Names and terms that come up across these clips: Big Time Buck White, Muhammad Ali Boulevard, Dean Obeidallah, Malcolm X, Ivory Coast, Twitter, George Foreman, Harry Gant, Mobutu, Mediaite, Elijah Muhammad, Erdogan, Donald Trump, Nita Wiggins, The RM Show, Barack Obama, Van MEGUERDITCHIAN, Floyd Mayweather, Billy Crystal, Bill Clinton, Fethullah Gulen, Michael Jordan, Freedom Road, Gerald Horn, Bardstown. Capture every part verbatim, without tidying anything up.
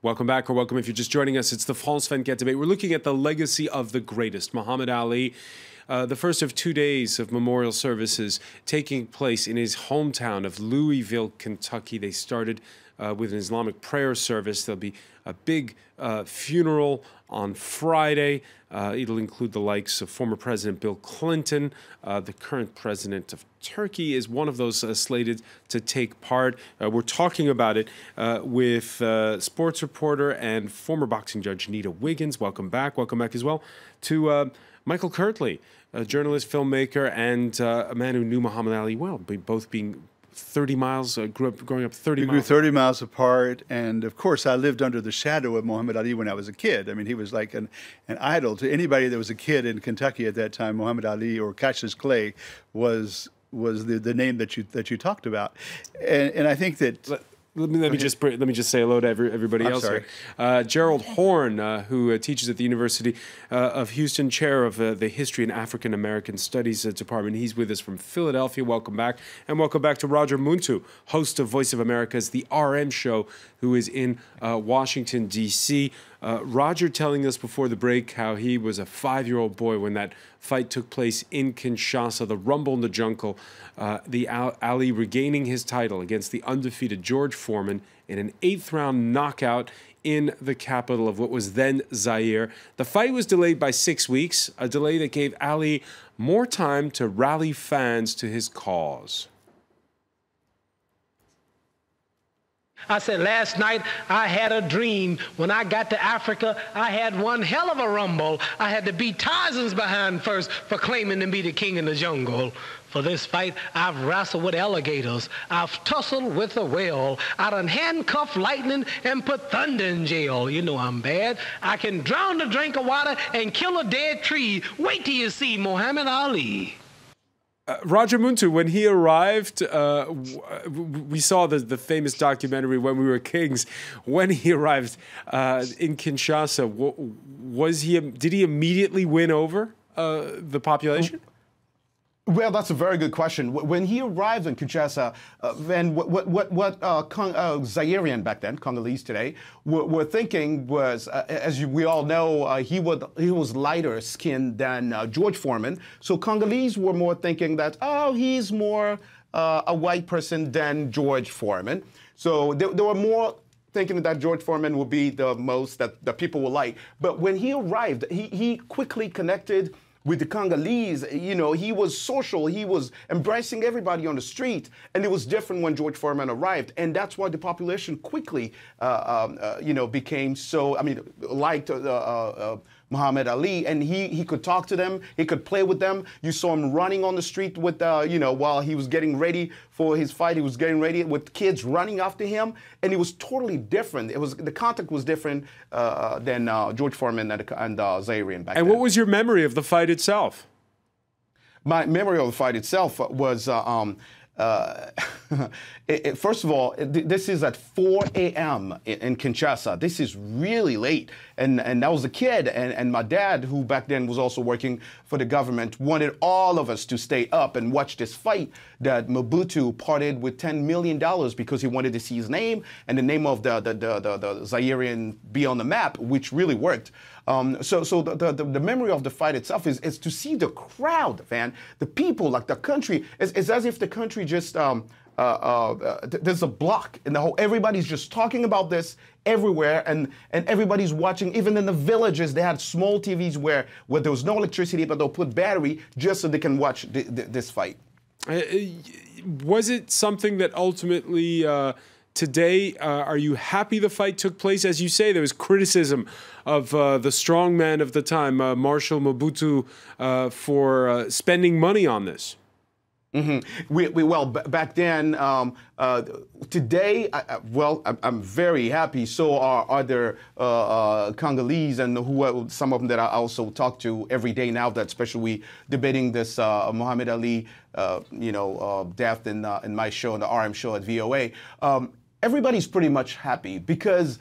Welcome back, or welcome if you're just joining us. It's the France twenty-four debate. We're looking at the legacy of the greatest, Muhammad Ali. Uh, the first of two days of memorial services taking place in his hometown of Louisville, Kentucky. They started uh, with an Islamic prayer service. There'll be a big uh, funeral on Friday. Uh, it'll include the likes of former President Bill Clinton. Uh, the current president of Turkey is one of those uh, slated to take part. Uh, we're talking about it uh, with uh, sports reporter and former boxing judge Nita Wiggins. Welcome back. Welcome back as well to uh, Michael Kirtley, a journalist, filmmaker, and uh, a man who knew Muhammad Ali well, both being thirty miles, uh, grew up, growing up thirty we miles. We grew thirty miles apart, and of course I lived under the shadow of Muhammad Ali when I was a kid. I mean, he was like an, an idol to anybody that was a kid in Kentucky at that time. Muhammad Ali or Cassius Clay was was the, the name that you that you talked about. And, and I think that... Let, let me, let me just let me just say hello to every, everybody I'm else sorry. here. Uh, Gerald Horn, uh, who uh, teaches at the University uh, of Houston, chair of uh, the History and African American Studies uh, Department. He's with us from Philadelphia. Welcome back. And welcome back to Roger Muntu, host of Voice of America's The R M Show, who is in uh, Washington, D C Uh, Roger telling us before the break how he was a five-year-old boy when that fight took place in Kinshasa, the rumble in the jungle, uh, the Al Ali regaining his title against the undefeated George Foreman in an eighth round knockout in the capital of what was then Zaire. The fight was delayed by six weeks, a delay that gave Ali more time to rally fans to his cause. I said, last night I had a dream. When I got to Africa, I had one hell of a rumble. I had to beat Tarzan's behind first for claiming to be the king in the jungle. For this fight, I've wrestled with alligators. I've tussled with a whale. I done handcuffed lightning and put thunder in jail. You know I'm bad. I can drown a drink of water and kill a dead tree. Wait till you see Muhammad Ali. Uh, Roger Muntu, when he arrived, uh, w we saw the, the famous documentary When We Were Kings. When he arrived uh, in Kinshasa, w was he did he immediately win over uh, the population? Well, that's a very good question. When he arrived in Kinshasa, uh, and what what what, what uh, Cong uh, Zairean back then, Congolese today, were, were thinking was, uh, as you, we all know, uh, he would he was lighter skinned than uh, George Foreman. So Congolese were more thinking that, oh, he's more uh, a white person than George Foreman. So there, there were more thinking that George Foreman would be the most that the people would like. But when he arrived, he he quickly connected with the Congolese. You know, he was social, he was embracing everybody on the street, and it was different when George Foreman arrived, and that's why the population quickly, uh, um, uh, you know, became so, I mean, liked uh, uh, Muhammad Ali, and he, he could talk to them, he could play with them. You saw him running on the street with, uh, you know, while he was getting ready for his fight, he was getting ready with kids running after him, and it was totally different. It was, the contact was different uh, than uh, George Foreman and, and uh, Zairian back and then. And what was your memory of the fight itself? My memory of the fight itself was, uh, um, uh, it, it, first of all, it, this is at four A M in, in Kinshasa. This is really late. And, and I was a kid, and, and my dad, who back then was also working for the government, wanted all of us to stay up and watch this fight that Mobutu parted with ten million dollars because he wanted to see his name and the name of the, the, the, the, the Zairean be on the map, which really worked. Um, so so the, the, the memory of the fight itself is, is to see the crowd, man, the people, like the country. It's, it's as if the country just, um, uh, uh, th there's a block in the whole, everybody's just talking about this everywhere, and, and everybody's watching. Even in the villages, they had small T Vs where, where there was no electricity, but they'll put battery just so they can watch th th this fight. Uh, was it something that ultimately... Uh Today, uh, are you happy the fight took place? As you say, there was criticism of uh, the strongman of the time, uh, Marshal Mobutu, uh, for uh, spending money on this. Mm-hmm. We, we, well, b back then, um, uh, today, I, I, well, I'm, I'm very happy. So are other uh, uh, Congolese and who are, some of them that I also talk to every day now, that especially we debating this uh, Muhammad Ali, uh, you know, uh, death in, uh, in my show, in the R M show at V O A. Um, everybody's pretty much happy because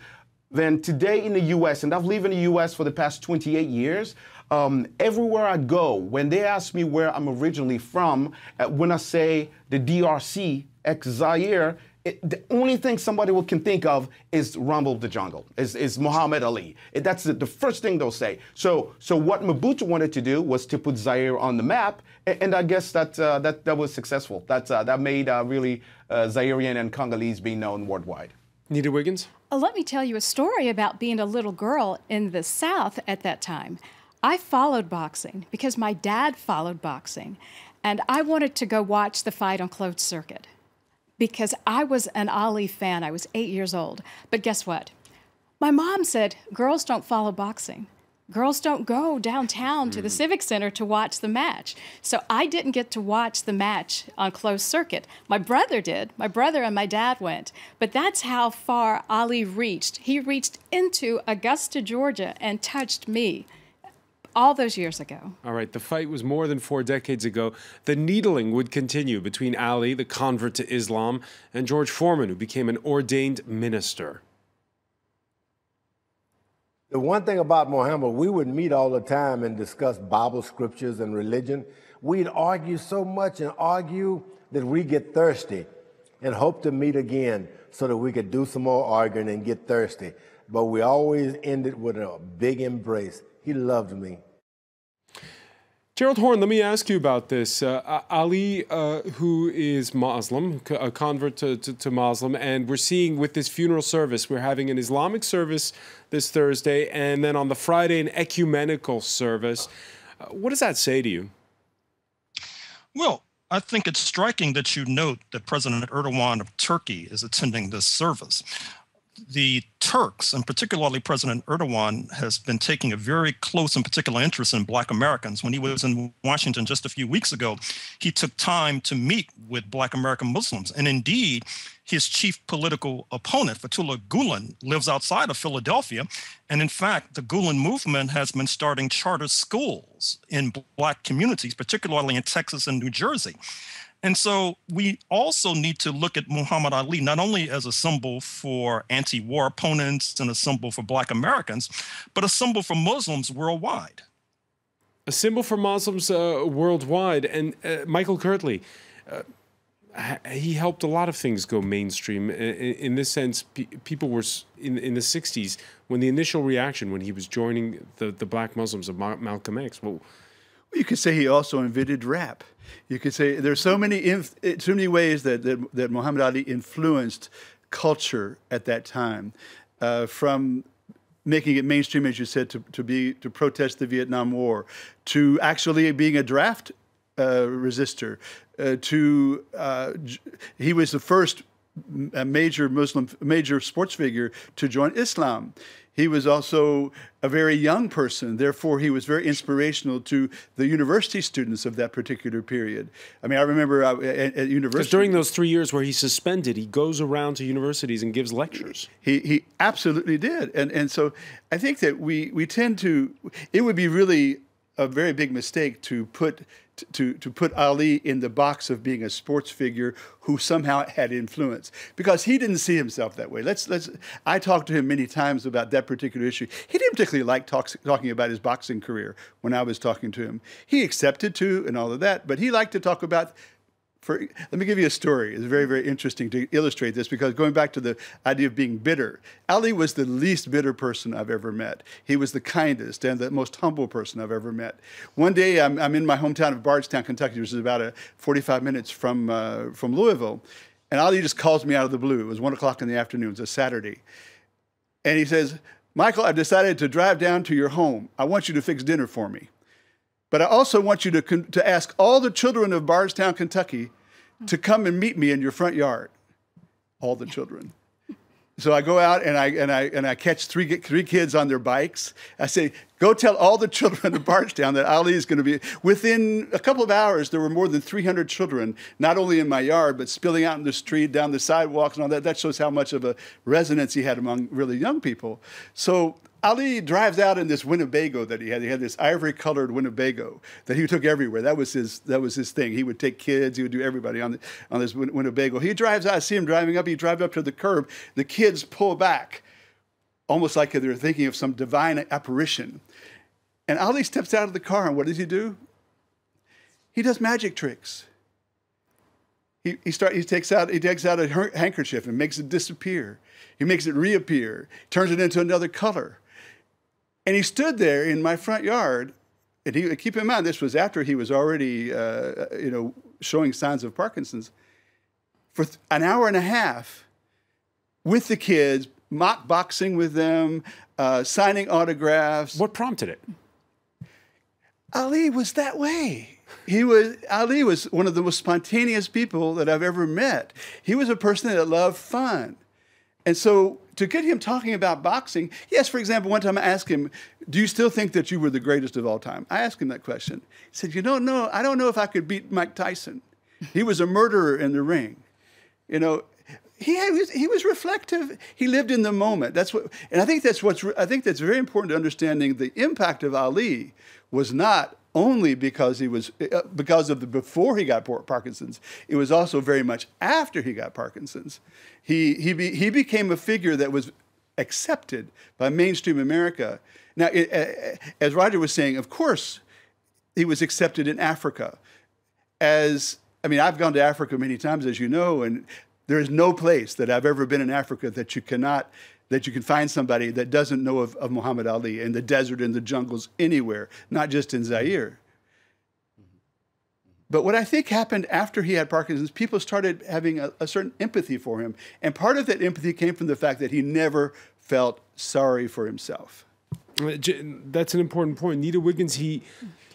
then today in the U S, and I've lived in the U S for the past twenty-eight years, Um, everywhere I go, when they ask me where I'm originally from, uh, when I say the D R C, ex-Zaire, It, the only thing somebody will, can think of is Rumble the Jungle, is, is Muhammad Ali. It, that's the, the first thing they'll say. So, so what Mobutu wanted to do was to put Zaire on the map, and, and I guess that, uh, that that was successful. That uh, that made uh, really uh, Zairean and Congolese be known worldwide. Nita Wiggins? Oh, let me tell you a story about being a little girl in the South at that time. I followed boxing because my dad followed boxing, and I wanted to go watch the fight on closed circuit, because I was an Ali fan. I was eight years old. But guess what? My mom said, girls don't follow boxing. Girls don't go downtown to the Civic Center to watch the match. So I didn't get to watch the match on closed circuit. My brother did. My brother and my dad went. But that's how far Ali reached. He reached into Augusta, Georgia, and touched me all those years ago. All right, the fight was more than four decades ago. The needling would continue between Ali, the convert to Islam, and George Foreman, who became an ordained minister. The one thing about Muhammad, we would meet all the time and discuss Bible scriptures and religion. We'd argue so much and argue that we get thirsty and hope to meet again so that we could do some more arguing and get thirsty. But we always ended with a big embrace. He loved me. Gerald Horn, let me ask you about this. Uh, Ali, uh, who is Muslim, a convert to, to, to Muslim, and we're seeing with this funeral service, we're having an Islamic service this Thursday, and then on the Friday, an ecumenical service. Uh, what does that say to you? Well, I think it's striking that you note that President Erdogan of Turkey is attending this service. The Turks, and particularly President Erdogan, has been taking a very close and particular interest in Black Americans. When he was in Washington just a few weeks ago, he took time to meet with Black American Muslims. And indeed, his chief political opponent, Fethullah Gulen, lives outside of Philadelphia. And in fact, the Gulen movement has been starting charter schools in Black communities, particularly in Texas and New Jersey. And so we also need to look at Muhammad Ali not only as a symbol for anti-war opponents and a symbol for Black Americans, but a symbol for Muslims worldwide. A symbol for Muslims uh, worldwide. And uh, Michael Kirtley, uh, he helped a lot of things go mainstream. In, in this sense, pe people were in, in the sixties when the initial reaction when he was joining the, the Black Muslims of Ma Malcolm X. Well, you could say he also invented rap. You could say there's so many inf so many ways that, that that Muhammad Ali influenced culture at that time, uh, from making it mainstream, as you said, to to be to protest the Vietnam War, to actually being a draft uh, resistor. Uh, to uh, he was the first a major Muslim, major sports figure to join Islam. He was also a very young person. Therefore, he was very inspirational to the university students of that particular period. I mean, I remember I, at, at university. Because during those three years where he's suspended, he goes around to universities and gives lectures. He, he absolutely did. And, and so I think that we, we tend to, it would be really a very big mistake to put to to put Ali in the box of being a sports figure who somehow had influence, because he didn't see himself that way. Let's let's. I talked to him many times about that particular issue. He didn't particularly like talks, talking about his boxing career when I was talking to him. He accepted to and all of that, but he liked to talk about. For, let me give you a story. It's very, very interesting to illustrate this, because going back to the idea of being bitter, Ali was the least bitter person I've ever met. He was the kindest and the most humble person I've ever met. One day, I'm, I'm in my hometown of Bardstown, Kentucky, which is about a forty-five minutes from, uh, from Louisville, and Ali just calls me out of the blue. It was one o'clock in the afternoon. It's a Saturday. And he says, Michael, I've decided to drive down to your home. I want you to fix dinner for me. But I also want you to, to ask all the children of Bardstown, Kentucky, to come and meet me in your front yard, all the children. So I go out and I and I and I catch three three kids on their bikes. I say, go tell all the children of Bardstown that Ali is going to be. Within a couple of hours, there were more than three hundred children, not only in my yard but spilling out in the street, down the sidewalks, and all that. That shows how much of a resonance he had among really young people. So Ali drives out in this Winnebago that he had. He had this ivory-colored Winnebago that he took everywhere. That was his. That was his thing. He would take kids. He would do everybody on the, on this Winnebago. He drives out. I see him driving up. He drives up to the curb. The kids pull back, almost like they're thinking of some divine apparition. And Ali steps out of the car, and what does he do? He does magic tricks. He he start he takes out he takes out a handkerchief and makes it disappear. He makes it reappear. Turns it into another color. And he stood there in my front yard. And he, keep in mind, this was after he was already, uh, you know, showing signs of Parkinson's, for an hour and a half with the kids, mock boxing with them, uh, signing autographs. What prompted it? Ali was that way. He was Ali was one of the most spontaneous people that I've ever met. He was a person that loved fun, and so. To get him talking about boxing, yes, for example, one time I asked him, do you still think that you were the greatest of all time? I asked him that question. He said, you don't know, I don't know if I could beat Mike Tyson. He was a murderer in the ring. You know, he, had, he, was, he was reflective. He lived in the moment. That's what, and I think that's, what's, I think that's very important to understanding the impact of Ali was not only because he was, because of the before he got Parkinson's, it was also very much after he got Parkinson's. He he be, he became a figure that was accepted by mainstream America. Now, it, as Roger was saying, of course, he was accepted in Africa. As I mean, I've gone to Africa many times, as you know, and there is no place that I've ever been in Africa that you cannot. That you can find somebody that doesn't know of, of Muhammad Ali in the desert, in the jungles, anywhere, not just in Zaire. But what I think happened after he had Parkinson's, people started having a, a certain empathy for him. And part of that empathy came from the fact that he never felt sorry for himself. That's an important point. Nita Wiggins, he...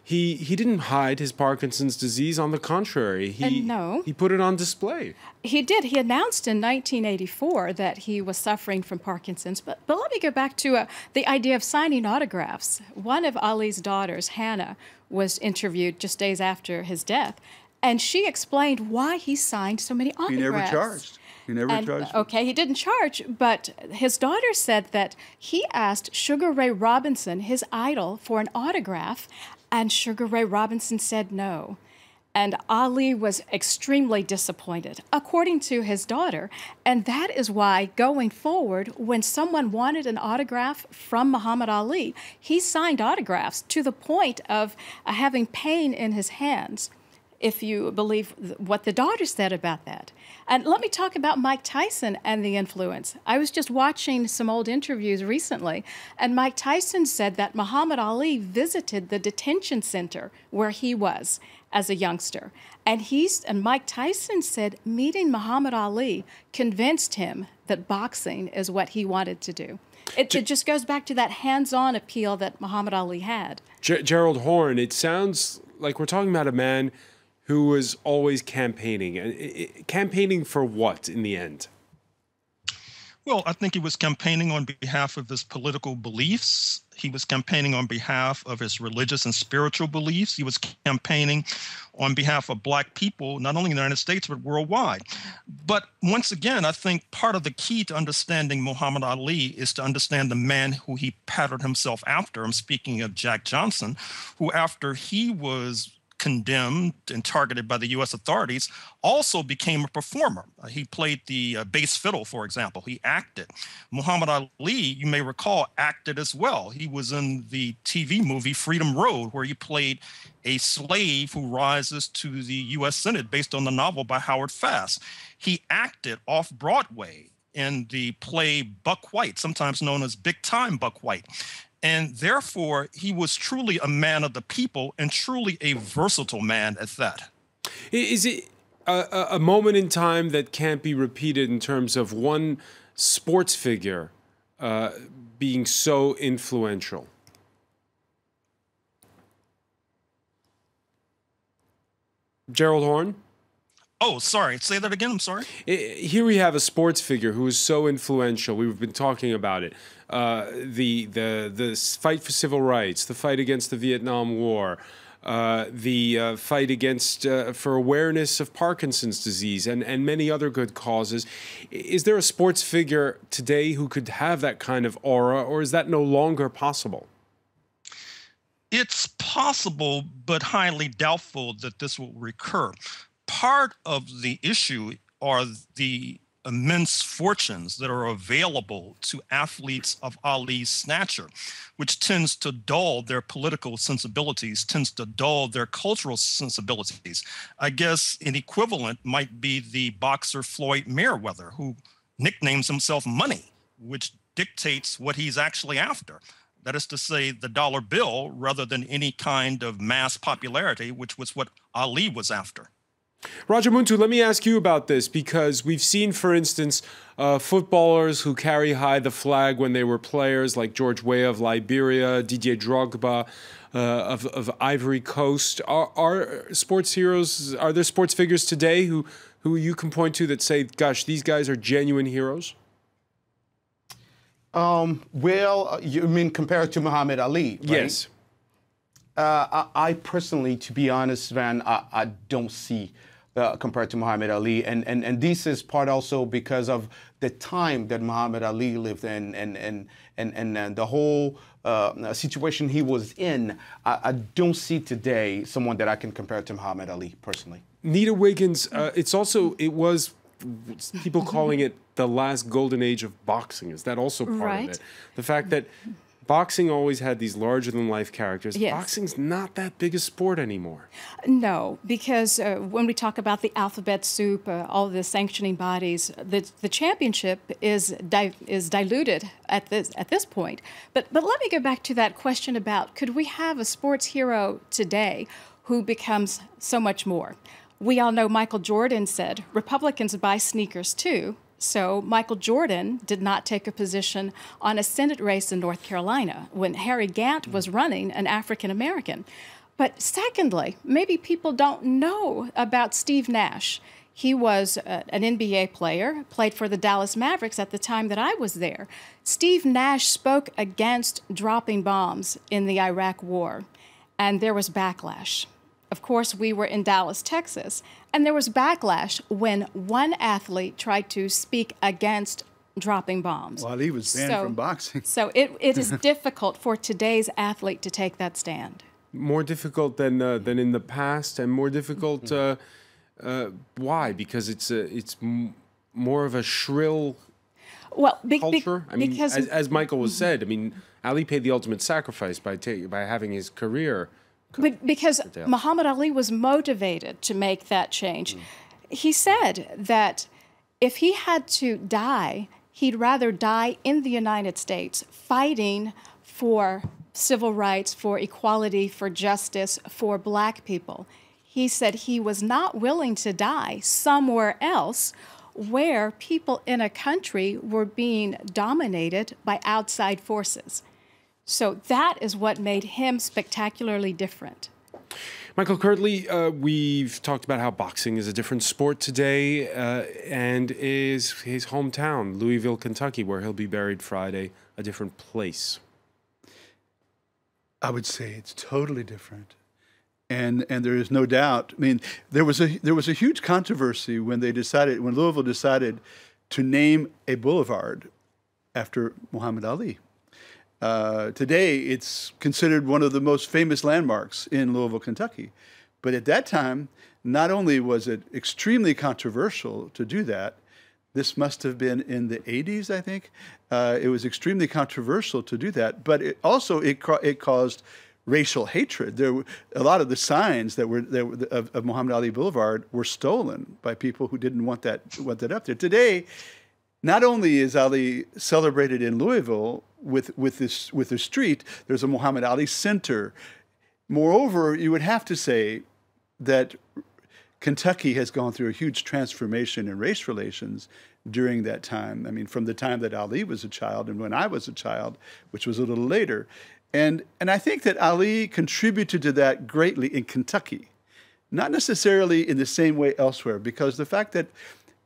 He, he didn't hide his Parkinson's disease. On the contrary, he, no, he put it on display. He did. He announced in nineteen eighty-four that he was suffering from Parkinson's. But, but let me go back to uh, the idea of signing autographs. One of Ali's daughters, Hannah, was interviewed just days after his death, and she explained why he signed so many autographs. He never charged. He never and, charged. Okay, he didn't charge, but his daughter said that he asked Sugar Ray Robinson, his idol, for an autograph, and Sugar Ray Robinson said no. And Ali was extremely disappointed, according to his daughter. And that is why, going forward, when someone wanted an autograph from Muhammad Ali, he signed autographs to the point of uh, having pain in his hands, if you believe th- what the daughter said about that. And let me talk about Mike Tyson and the influence. I was just watching some old interviews recently, and Mike Tyson said that Muhammad Ali visited the detention center where he was as a youngster. And, he's, and Mike Tyson said meeting Muhammad Ali convinced him that boxing is what he wanted to do. It, it just goes back to that hands-on appeal that Muhammad Ali had. Ger- Gerald Horn, it sounds like we're talking about a man who was always campaigning. Campaigning for what in the end? Well, I think he was campaigning on behalf of his political beliefs. He was campaigning on behalf of his religious and spiritual beliefs. He was campaigning on behalf of black people, not only in the United States, but worldwide. But once again, I think part of the key to understanding Muhammad Ali is to understand the man who he patterned himself after. I'm speaking of Jack Johnson, who after he was condemned and targeted by the U S authorities, also became a performer. Uh, he played the uh, bass fiddle, for example. He acted. Muhammad Ali, you may recall, acted as well. He was in the T V movie Freedom Road, where he played a slave who rises to the U S Senate based on the novel by Howard Fast. He acted off-Broadway in the play Buck White, sometimes known as Big Time Buck White. And therefore, he was truly a man of the people and truly a versatile man at that. Is it a, a moment in time that can't be repeated in terms of one sports figure uh, being so influential? Gerald Horn? Oh, sorry. Say that again. I'm sorry. Here we have a sports figure who is so influential. We've been talking about it. Uh, the the the fight for civil rights, the fight against the Vietnam War, uh, the uh, fight against uh, for awareness of Parkinson's disease, and and many other good causes. Is there a sports figure today who could have that kind of aura, or is that no longer possible? It's possible, but highly doubtful that this will recur. Part of the issue are the immense fortunes that are available to athletes of Ali's stature, which tends to dull their political sensibilities, tends to dull their cultural sensibilities. I guess an equivalent might be the boxer Floyd Mayweather, who nicknames himself Money, which dictates what he's actually after. That is to say, the dollar bill rather than any kind of mass popularity, which was what Ali was after. Roger Muntu, let me ask you about this, because we've seen, for instance, uh, footballers who carry high the flag when they were players, like George Weah of Liberia, Didier Drogba uh, of, of Ivory Coast. Are, are sports heroes, are there sports figures today who, who you can point to that say, gosh, these guys are genuine heroes? Um, well, you mean compared to Muhammad Ali, right? Yes. Uh, I, I personally, to be honest, Van, I, I don't see uh, compared to Muhammad Ali. And, and, and this is part also because of the time that Muhammad Ali lived in and, and, and, and, and the whole uh, situation he was in. I, I don't see today someone that I can compare to Muhammad Ali personally. Nita Wiggins, uh, it's also, it was... people calling it the last golden age of boxing. Is that also part right. of it? The fact that boxing always had these larger-than-life characters. Yes. Boxing's not that big a sport anymore. No, because uh, when we talk about the alphabet soup, uh, all the sanctioning bodies, the, the championship is di is diluted at this at this point. But but let me go back to that question about could we have a sports hero today who becomes so much more? We all know Michael Jordan said, Republicans buy sneakers too, so Michael Jordan did not take a position on a Senate race in North Carolina when Harry Gant was running, an African-American. But secondly, maybe people don't know about Steve Nash. He was uh, an N B A player, played for the Dallas Mavericks at the time that I was there. Steve Nash spoke against dropping bombs in the Iraq War, and there was backlash. Of course, we were in Dallas, Texas, and there was backlash when one athlete tried to speak against dropping bombs. Well, he was banned so, from boxing. So it, it is difficult for today's athlete to take that stand. More difficult than, uh, than in the past, and more difficult, uh, uh, why? Because it's, a, it's m more of a shrill well, be culture? Be I mean, because as, as Michael was said, I mean, Ali paid the ultimate sacrifice by, ta by having his career. But because Muhammad Ali was motivated to make that change. Mm. He said that if he had to die, he'd rather die in the United States fighting for civil rights, for equality, for justice, for black people. He said he was not willing to die somewhere else where people in a country were being dominated by outside forces. So that is what made him spectacularly different. Michael Kirtley, uh, we've talked about how boxing is a different sport today uh, and is his hometown, Louisville, Kentucky, where he'll be buried Friday, a different place. I would say it's totally different. And, and there is no doubt. I mean, there was, a, there was a huge controversy when they decided, when Louisville decided to name a boulevard after Muhammad Ali. Uh, today, it's considered one of the most famous landmarks in Louisville, Kentucky. But at that time, not only was it extremely controversial to do that, this must have been in the eighties, I think. Uh, it was extremely controversial to do that. But it also, it, it caused racial hatred. There were, a lot of the signs that were, that were of, of Muhammad Ali Boulevard were stolen by people who didn't want that, want that up there. Today, not only is Ali celebrated in Louisville, with with this with the street, there's a Muhammad Ali Center. Moreover, you would have to say that Kentucky has gone through a huge transformation in race relations during that time. I mean, from the time that Ali was a child and when I was a child, which was a little later. And, and I think that Ali contributed to that greatly in Kentucky, not necessarily in the same way elsewhere, because the fact that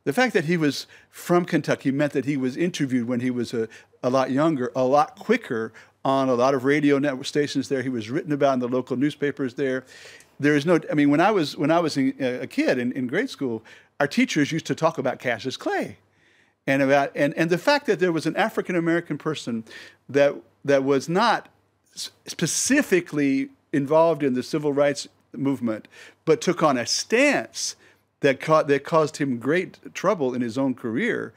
The fact that he was from Kentucky meant that he was interviewed when he was a, a lot younger, a lot quicker on a lot of radio network stations there. He was written about in the local newspapers there. There is no, I mean, when I was, when I was in, uh, a kid in, in grade school, our teachers used to talk about Cassius Clay. And, about, and, and the fact that there was an African-American person that, that was not specifically involved in the civil rights movement, but took on a stance that ca that caused him great trouble in his own career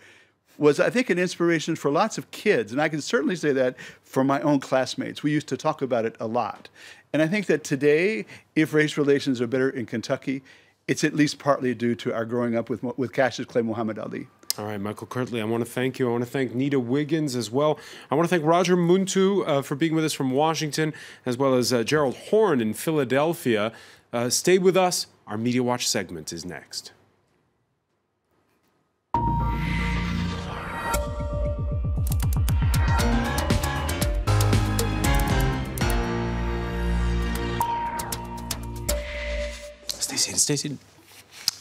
was, I think, an inspiration for lots of kids. And I can certainly say that for my own classmates. We used to talk about it a lot. And I think that today, if race relations are better in Kentucky, it's at least partly due to our growing up with, with Cassius Clay, Muhammad Ali. All right, Michael Kirtley, I want to thank you. I want to thank Nita Wiggins as well. I want to thank Roger Muntu uh, for being with us from Washington, as well as uh, Gerald Horn in Philadelphia. Uh, stay with us. Our Media Watch segment is next. Stay seated, stay seated.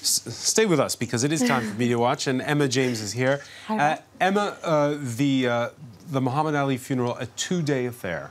Stay with us, because it is time for Media Watch, and Emma James is here. Uh, Emma, uh, the, uh, the Muhammad Ali funeral, a two-day affair.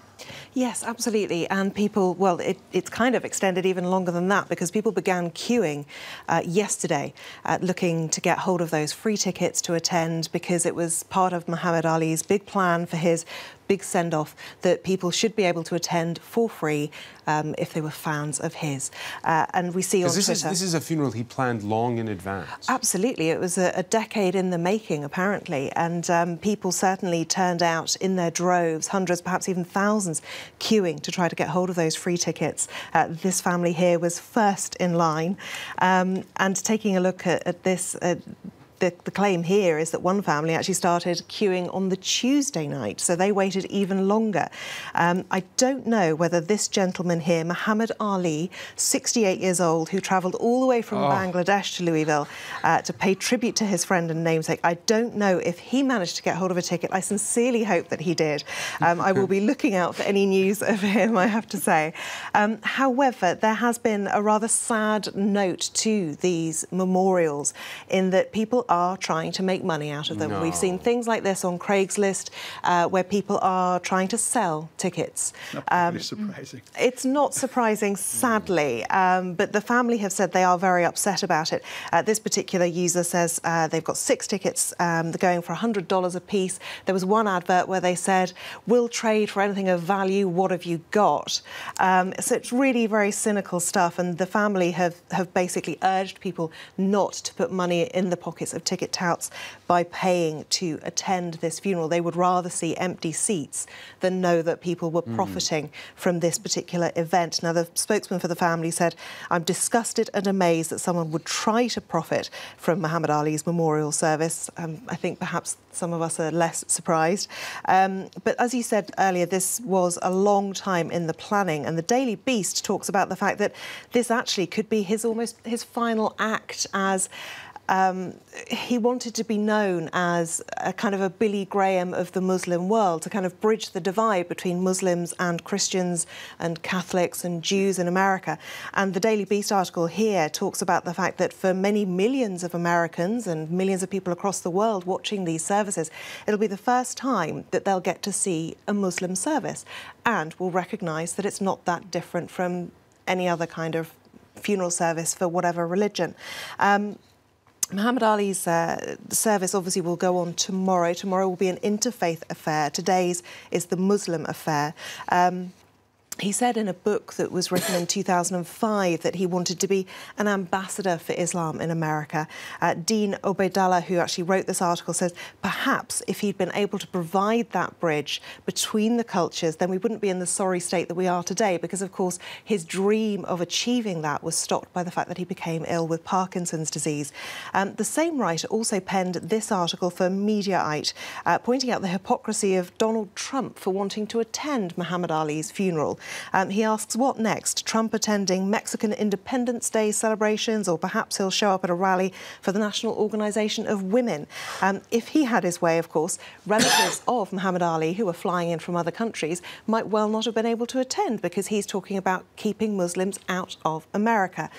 Yes, absolutely. And people, well, it, it's kind of extended even longer than that, because people began queuing uh, yesterday, uh, looking to get hold of those free tickets to attend, because it was part of Muhammad Ali's big plan for his big send-off that people should be able to attend for free um, if they were fans of his. Uh, and we see on this Twitter... Is, this is a funeral he planned long in advance. Absolutely. It was a, a decade in the making, apparently. And um, people certainly turned out in their droves, hundreds, perhaps even thousands, queuing to try to get hold of those free tickets. Uh, this family here was first in line. Um, and taking a look at, at this... Uh, The, the claim here is that one family actually started queuing on the Tuesday night, so they waited even longer. Um, I don't know whether this gentleman here, Muhammad Ali, sixty-eight years old, who travelled all the way from oh. Bangladesh to Louisville uh, to pay tribute to his friend and namesake, I don't know if he managed to get hold of a ticket. I sincerely hope that he did. Um, I will be looking out for any news of him, I have to say. Um, however, there has been a rather sad note to these memorials, in that people are trying to make money out of them. No. We've seen things like this on Craigslist, uh, where people are trying to sell tickets. Not um, surprising. It's not surprising, sadly, um, but the family have said they are very upset about it. Uh, this particular user says uh, they've got six tickets, um, they're going for one hundred dollars a piece. There was one advert where they said, "We'll trade for anything of value, what have you got?" Um, so it's really very cynical stuff, and the family have, have basically urged people not to put money in the pockets of ticket touts by paying to attend this funeral. They would rather see empty seats than know that people were profiting mm. from this particular event. Now, the spokesman for the family said, "I'm disgusted and amazed that someone would try to profit from Muhammad Ali's memorial service." Um, I think perhaps some of us are less surprised. Um, but as you said earlier, this was a long time in the planning, and the Daily Beast talks about the fact that this actually could be his almost his final act, as Um, he wanted to be known as a kind of a Billy Graham of the Muslim world, to kind of bridge the divide between Muslims and Christians and Catholics and Jews in America. And the Daily Beast article here talks about the fact that for many millions of Americans and millions of people across the world watching these services, it'll be the first time that they'll get to see a Muslim service, and will recognise that it's not that different from any other kind of funeral service for whatever religion. Um, Muhammad Ali's uh, service obviously will go on tomorrow. Tomorrow will be an interfaith affair. Today's is the Muslim affair. Um, he said in a book that was written in two thousand five that he wanted to be an ambassador for Islam in America. Uh, Dean Obeidallah, who actually wrote this article, says perhaps if he'd been able to provide that bridge between the cultures, then we wouldn't be in the sorry state that we are today, because, of course, his dream of achieving that was stopped by the fact that he became ill with Parkinson's disease. Um, the same writer also penned this article for Mediaite, uh, pointing out the hypocrisy of Donald Trump for wanting to attend Muhammad Ali's funeral. Um, he asks, what next? Trump attending Mexican Independence Day celebrations, or perhaps he'll show up at a rally for the National Organization of Women. Um, if he had his way, of course, relatives of Muhammad Ali who were flying in from other countries might well not have been able to attend, because he's talking about keeping Muslims out of America.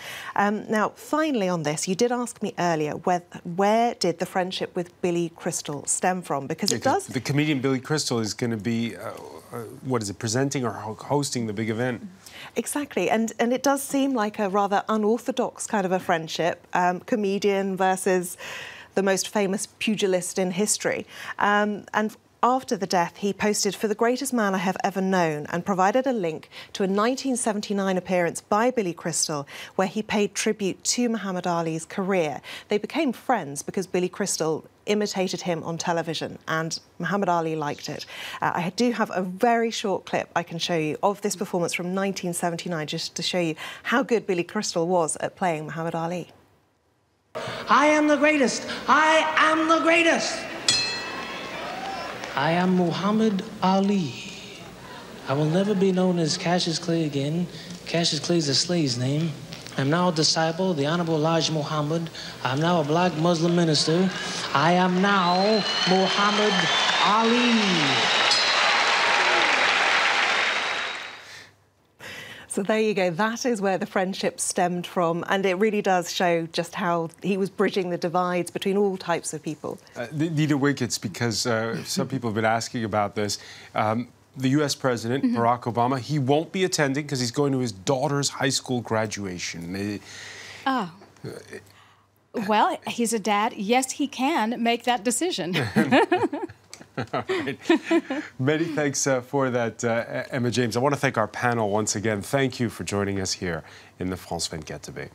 Um, now, finally on this, you did ask me earlier where, where did the friendship with Billy Crystal stem from? Because it because does... The comedian Billy Crystal is going to be, uh, uh, what is it, presenting or hosting the big event. Exactly, and and it does seem like a rather unorthodox kind of a friendship, um, comedian versus the most famous pugilist in history, um, and After the death, he posted, "For the greatest man I have ever known," and provided a link to a nineteen seventy-nine appearance by Billy Crystal where he paid tribute to Muhammad Ali's career. They became friends because Billy Crystal imitated him on television, and Muhammad Ali liked it. Uh, I do have a very short clip I can show you of this performance from nineteen seventy-nine, just to show you how good Billy Crystal was at playing Muhammad Ali. I am the greatest. I am the greatest. I am Muhammad Ali. I will never be known as Cassius Clay again. Cassius Clay is a slave's name. I'm now a disciple of the Honorable Elijah Muhammad. I'm now a black Muslim minister. I am now Muhammad Ali. So there you go. That is where the friendship stemmed from, and it really does show just how he was bridging the divides between all types of people. Uh, Nita Wiggins, because uh, some people have been asking about this. Um, the U S President, mm-hmm. Barack Obama, he won't be attending because he's going to his daughter's high school graduation. Oh. Uh, well, he's a dad. Yes, he can make that decision. All right. Many thanks uh, for that, uh, Emma James. I want to thank our panel once again. Thank you for joining us here in the France twenty-four debate.